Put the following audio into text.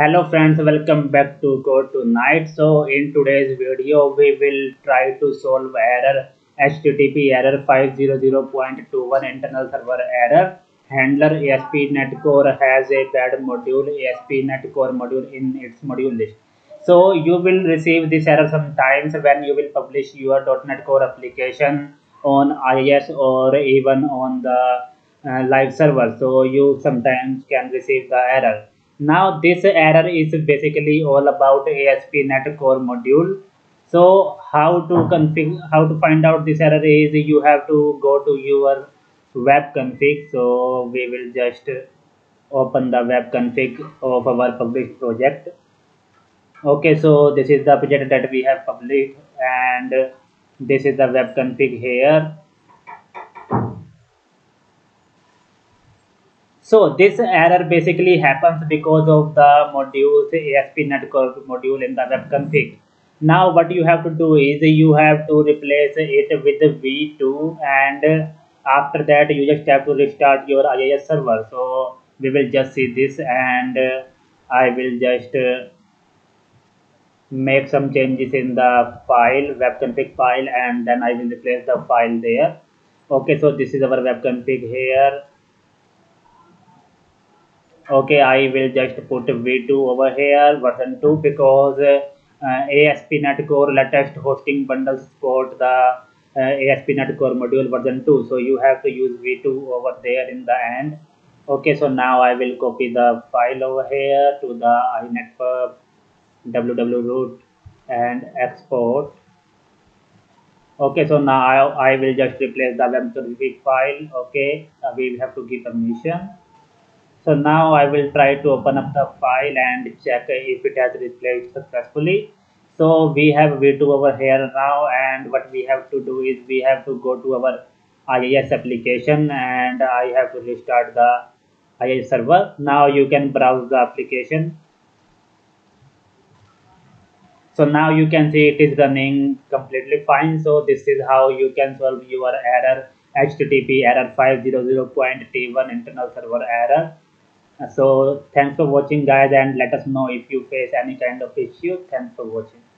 Hello friends, welcome back to Code Tonight. So in today's video we will try to solve error HTTP error 500.21 internal server error handler. ASP.NET Core has a bad module, ASP.NET Core module in its module list. So you will receive this error sometimes when you will publish your .NET Core application on IIS or even on the live server. So you sometimes can receive the error. Now this error is basically all about ASP.NET Core module. So how to find out this error is you have to go to your web config. So we will just open the web config of our published project. Okay, so this is the project that we have published and this is the web config here. So this error basically happens because of the modules ASP.NET Core module in the web config. Now what you have to do is you have to replace it with v2, and after that you just have to restart your IIS server. So we will just see this, and I will just make some changes in the file, web config file, and then I will replace the file there. Okay, so this is our web config here. Okay, I will just put v2 over here, version 2, because ASP.NET Core latest hosting bundle support the ASP.NET Core module version 2. So you have to use v2 over there in the end. Okay, so now I will copy the file over here to the inetpub www root and export. Okay, so now I will just replace the web config file. Okay, we have to give permission. So now I will try to open up the file and check if it has replaced successfully. So we have v2 over here now, and what we have to do is we have to go to our IIS application, and I have to restart the IIS server. Now you can browse the application. So now you can see it is running completely fine. So this is how you can solve your error HTTP error 500.21 internal server error. So thanks for watching guys, and let us know if you face any kind of issue. Thanks for watching.